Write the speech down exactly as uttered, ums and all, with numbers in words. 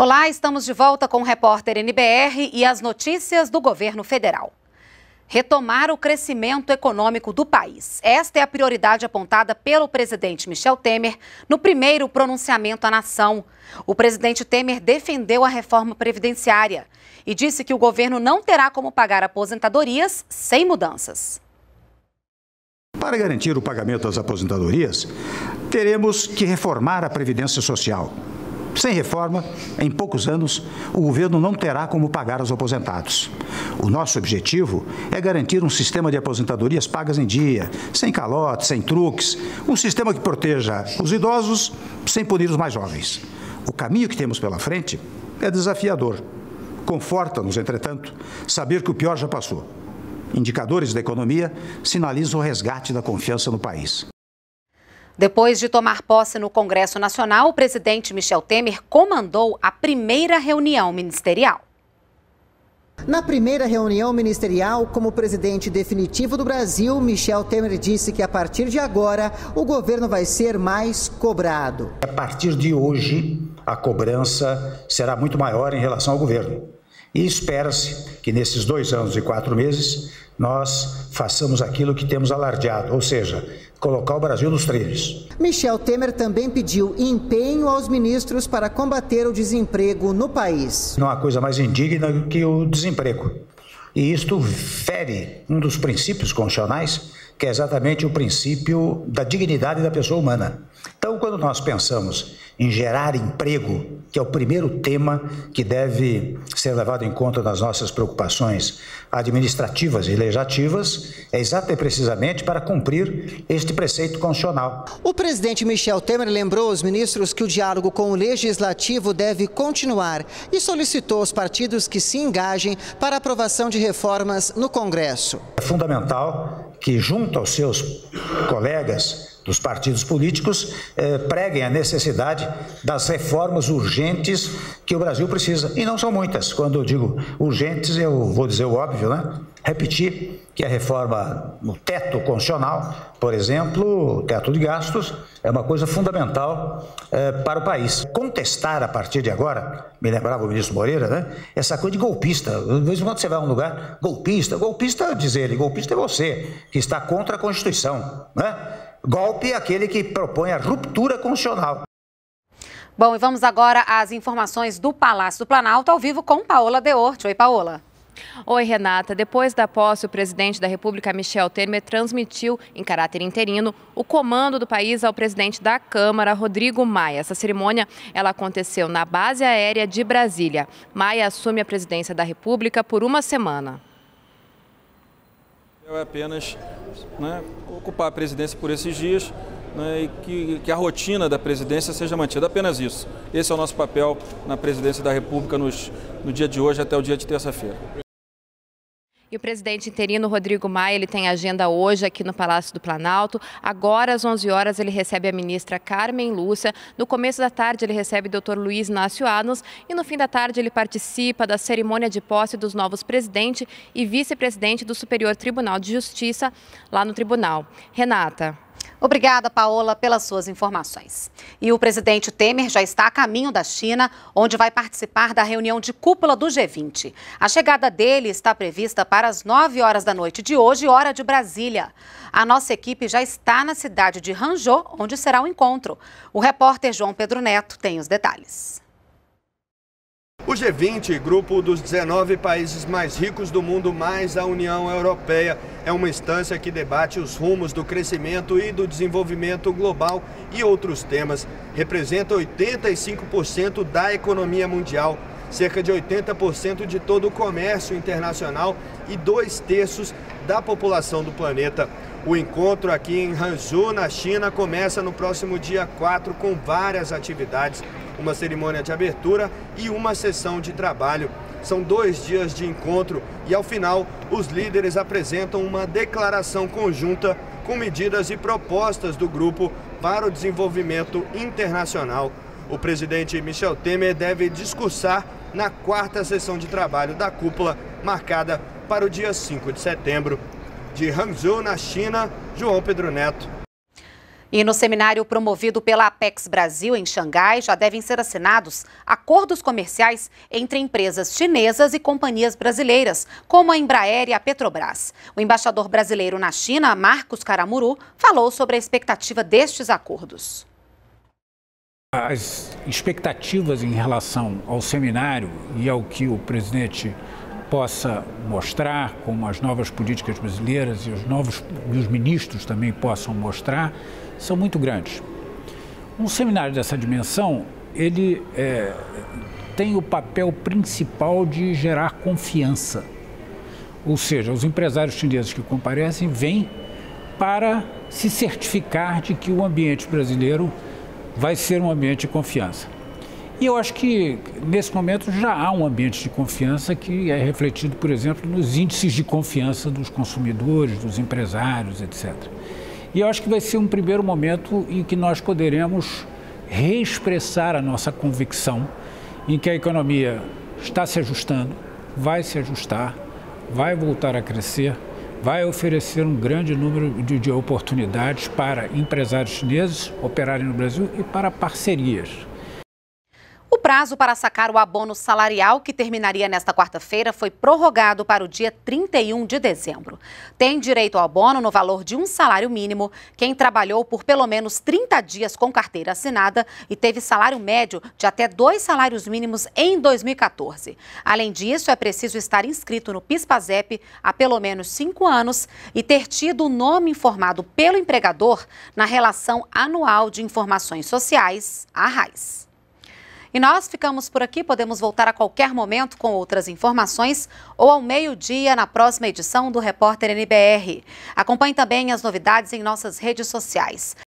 Olá, estamos de volta com o repórter N B R e as notícias do governo federal. Retomar o crescimento econômico do país. Esta é a prioridade apontada pelo presidente Michel Temer no primeiro pronunciamento à nação. O presidente Temer defendeu a reforma previdenciária e disse que o governo não terá como pagar aposentadorias sem mudanças. Para garantir o pagamento das aposentadorias, teremos que reformar a Previdência Social. Sem reforma, em poucos anos, o governo não terá como pagar aos aposentados. O nosso objetivo é garantir um sistema de aposentadorias pagas em dia, sem calotes, sem truques, um sistema que proteja os idosos sem punir os mais jovens. O caminho que temos pela frente é desafiador. Conforta-nos, entretanto, saber que o pior já passou. Indicadores da economia sinalizam o resgate da confiança no país. Depois de tomar posse no Congresso Nacional, o presidente Michel Temer comandou a primeira reunião ministerial. Na primeira reunião ministerial, como presidente definitivo do Brasil, Michel Temer disse que a partir de agora o governo vai ser mais cobrado. A partir de hoje, a cobrança será muito maior em relação ao governo. E espera-se que nesses dois anos e quatro meses nós façamos aquilo que temos alardeado, ou seja, colocar o Brasil nos trilhos. Michel Temer também pediu empenho aos ministros para combater o desemprego no país. Não há coisa mais indigna que o desemprego. E isto fere um dos princípios constitucionais, que é exatamente o princípio da dignidade da pessoa humana. Então, quando nós pensamos em gerar emprego, que é o primeiro tema que deve ser levado em conta nas nossas preocupações administrativas e legislativas, é exatamente e precisamente para cumprir este preceito constitucional. O presidente Michel Temer lembrou aos ministros que o diálogo com o legislativo deve continuar e solicitou aos partidos que se engajem para a aprovação de reformas no Congresso. É fundamental que, junto aos seus colegas dos partidos políticos, eh, preguem a necessidade das reformas urgentes que o Brasil precisa. E não são muitas. Quando eu digo urgentes, eu vou dizer o óbvio, né? Repetir que a reforma no teto constitucional, por exemplo, o teto de gastos, é uma coisa fundamental eh, para o país. Contestar a partir de agora, me lembrava o ministro Moreira, né? Essa coisa de golpista. De vez em quando você vai a um lugar, golpista, golpista, diz ele, golpista é você, que está contra a Constituição, né? Golpe é aquele que propõe a ruptura constitucional. Bom, e vamos agora às informações do Palácio do Planalto, ao vivo com Paola Deorte. Oi, Paola. Oi, Renata. Depois da posse, o presidente da República, Michel Temer, transmitiu, em caráter interino, o comando do país ao presidente da Câmara, Rodrigo Maia. Essa cerimônia ela aconteceu na base aérea de Brasília. Maia assume a presidência da República por uma semana. É apenas, né, ocupar a presidência por esses dias, né, e que, que a rotina da presidência seja mantida, apenas isso. Esse é o nosso papel na presidência da República nos, no dia de hoje até o dia de terça-feira. E o presidente interino Rodrigo Maia, ele tem agenda hoje aqui no Palácio do Planalto. Agora, às onze horas, ele recebe a ministra Carmen Lúcia. No começo da tarde, ele recebe o doutor Luiz Inácio Lula. E no fim da tarde, ele participa da cerimônia de posse dos novos presidente e vice-presidente do Superior Tribunal de Justiça, lá no tribunal. Renata. Obrigada, Paola, pelas suas informações. E o presidente Temer já está a caminho da China, onde vai participar da reunião de cúpula do G vinte. A chegada dele está prevista para as nove horas da noite de hoje, hora de Brasília. A nossa equipe já está na cidade de Hangzhou, onde será o encontro. O repórter João Pedro Neto tem os detalhes. O G vinte, grupo dos dezenove países mais ricos do mundo, mais a União Europeia, é uma instância que debate os rumos do crescimento e do desenvolvimento global e outros temas. Representa oitenta e cinco por cento da economia mundial, cerca de oitenta por cento de todo o comércio internacional e dois terços da população do planeta. O encontro aqui em Hangzhou, na China, começa no próximo dia quatro com várias atividades. Uma cerimônia de abertura e uma sessão de trabalho. São dois dias de encontro e, ao final, os líderes apresentam uma declaração conjunta com medidas e propostas do grupo para o desenvolvimento internacional. O presidente Michel Temer deve discursar na quarta sessão de trabalho da cúpula, marcada para o dia cinco de setembro. De Hangzhou, na China, João Pedro Neto. E no seminário promovido pela Apex Brasil, em Xangai, já devem ser assinados acordos comerciais entre empresas chinesas e companhias brasileiras, como a Embraer e a Petrobras. O embaixador brasileiro na China, Marcos Caramuru, falou sobre a expectativa destes acordos. As expectativas em relação ao seminário e ao que o presidente possa mostrar, como as novas políticas brasileiras e os novos e os ministros também possam mostrar, são muito grandes. Um seminário dessa dimensão, ele é, tem o papel principal de gerar confiança. Ou seja, os empresários chineses que comparecem vêm para se certificar de que o ambiente brasileiro vai ser um ambiente de confiança. E eu acho que, nesse momento, já há um ambiente de confiança que é refletido, por exemplo, nos índices de confiança dos consumidores, dos empresários, etcétera. E eu acho que vai ser um primeiro momento em que nós poderemos reexpressar a nossa convicção em que a economia está se ajustando, vai se ajustar, vai voltar a crescer, vai oferecer um grande número de, de oportunidades para empresários chineses operarem no Brasil e para parcerias. O prazo para sacar o abono salarial, que terminaria nesta quarta-feira, foi prorrogado para o dia trinta e um de dezembro. Tem direito ao abono no valor de um salário mínimo quem trabalhou por pelo menos trinta dias com carteira assinada e teve salário médio de até dois salários mínimos em dois mil e quatorze. Além disso, é preciso estar inscrito no PIS-PASEP há pelo menos cinco anos e ter tido o nome informado pelo empregador na Relação Anual de Informações Sociais, a RAIS. E nós ficamos por aqui, podemos voltar a qualquer momento com outras informações ou ao meio-dia na próxima edição do Repórter N B R. Acompanhe também as novidades em nossas redes sociais.